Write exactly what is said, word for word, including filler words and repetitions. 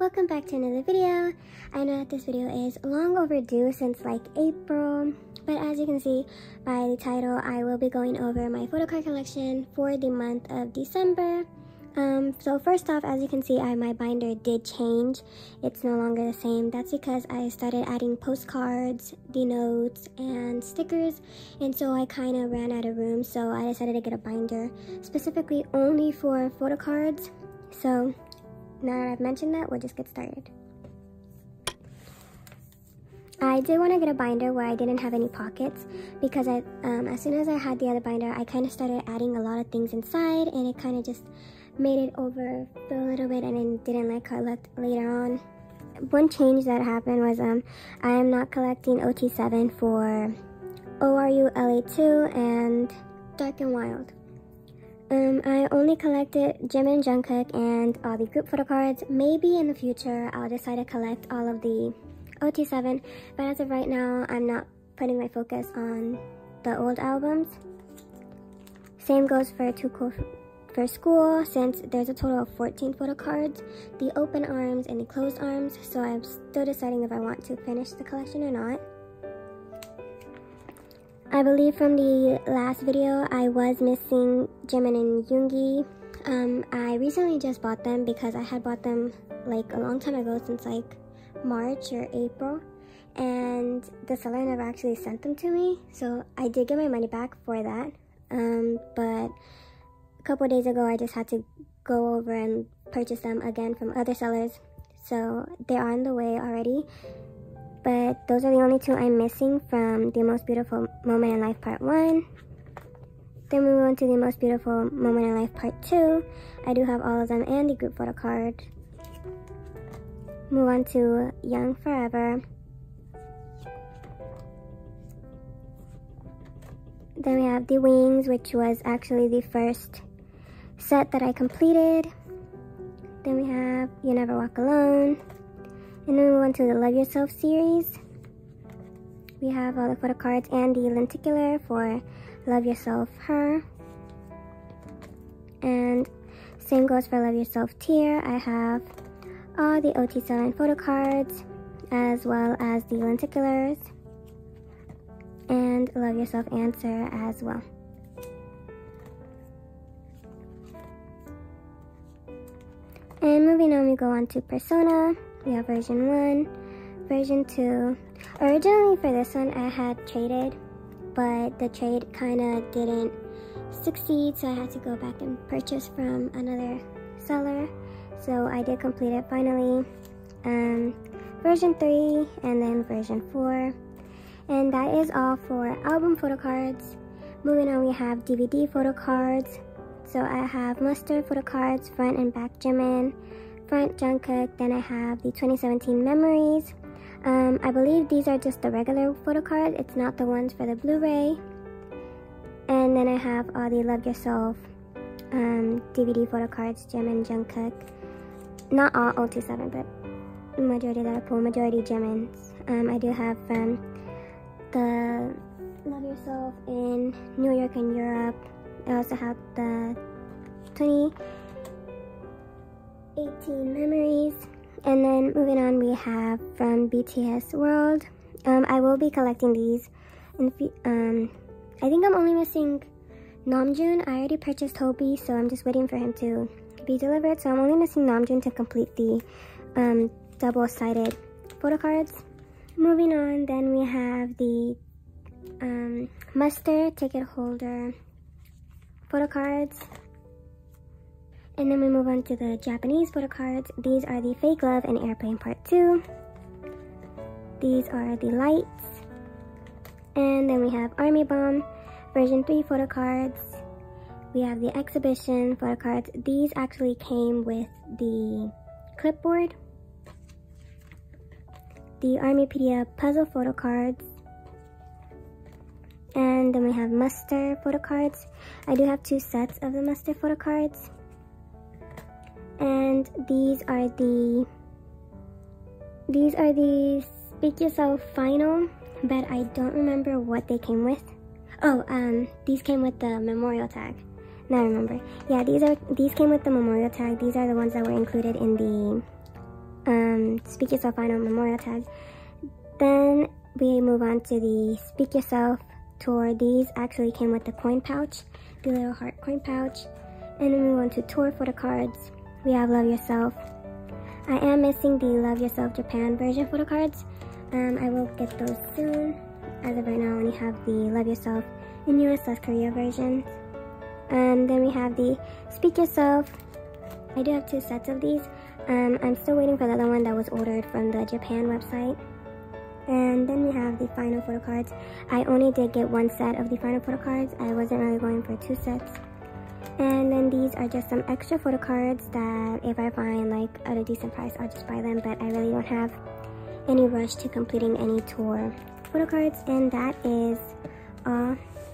Welcome back to another video. I know that this video is long overdue since like April, but as you can see by the title, I will be going over my photo card collection for the month of December. Um, so first off, as you can see, I, my binder did change. It's no longer the same. That's because I started adding postcards, the notes, and stickers, and so I kind of ran out of room, so I decided to get a binder specifically only for photo cards. So now that I've mentioned that, we'll just get started. I did want to get a binder where I didn't have any pockets because I, um, as soon as I had the other binder, I kind of started adding a lot of things inside, and it kind of just made it over a little bit, and then didn't like how it looked later on. One change that happened was um, I am not collecting O T seven for O R U L A two and Dark and Wild. Um, I only collected Jimin, Jungkook, and all the group photo cards. Maybe in the future I'll decide to collect all of the O T seven, but as of right now, I'm not putting my focus on the old albums. Same goes for Too Cool for School, since there's a total of fourteen photo cards, the open arms and the closed arms, so I'm still deciding if I want to finish the collection or not. I believe from the last video I was missing Jimin and Yoongi. um, I recently just bought them because I had bought them like a long time ago, since like March or April, and the seller never actually sent them to me, so I did get my money back for that. Um, but a couple days ago I just had to go over and purchase them again from other sellers, so they are on the way already. But those are the only two I'm missing from the Most Beautiful Moment in Life part one. Then we move on to the Most Beautiful Moment in Life part two. I do have all of them and the group photo card. Move on to Young Forever. Then we have The Wings, which was actually the first set that I completed. Then we have You Never Walk Alone. And then we move on to the Love Yourself series. We have all the photo cards and the lenticular for Love Yourself Her. And same goes for Love Yourself Tear. I have all the O T seven photo cards, as well as the lenticulars, and Love Yourself Answer as well. And moving on, we go on to Persona. We have version one, version two. Originally for this one I had traded, but the trade kind of didn't succeed, so I had to go back and purchase from another seller. So I did complete it finally. Um, version three, and then version four. And that is all for album photo cards. Moving on, we have D V D photo cards. So I have Mustard photo cards, front and back Jimin, front Jungkook. Then I have the twenty seventeen Memories. Um, I believe these are just the regular photo cards. It's not the ones for the Blu-ray. And then I have all the Love Yourself um, D V D photo cards, Jimin, Jungkook. Not all O T seven, but the majority that I pull, majority Jimin's. Um, I do have from the Love Yourself in New York and Europe. I also have the twenty eighteen Memories. And then moving on, we have from B T S World. Um, I will be collecting these. In the, um, I think I'm only missing Namjoon. I already purchased Hobie, so I'm just waiting for him to be delivered, so I'm only missing Namjoon to complete the um, double-sided photo cards. Moving on, then we have the um, Mustard ticket holder photo cards, and then we move on to the Japanese photo cards. These are the Fake Love and Airplane part two. These are the lights, and then we have Army Bomb version three photo cards. We have the exhibition photo cards. These actually came with the clipboard. The Armypedia puzzle photo cards. And then we have Mustard photo cards. I do have two sets of the Mustard photo cards. And these are the these are the Speak Yourself final, but I don't remember what they came with. Oh, um, these came with the memorial tag. Now I remember. Yeah, these are these came with the memorial tag. These are the ones that were included in the um, Speak Yourself Final Memorial tags. Then we move on to the Speak Yourself tour. These actually came with the coin pouch, the little heart coin pouch. And then we move on to tour photo cards. We have Love Yourself. I am missing the Love Yourself Japan version photo cards. Um, I will get those soon. As of right now, I only have the Love Yourself in U S South Korea versions. Um, then we have the Speak Yourself. I do have two sets of these. Um, I'm still waiting for the other one that was ordered from the Japan website. And then we have the final photo cards. I only did get one set of the final photo cards. I wasn't really going for two sets. And then these are just some extra photo cards that if I find like at a decent price, I'll just buy them. But I really don't have any rush to completing any tour photo cards. And that is all.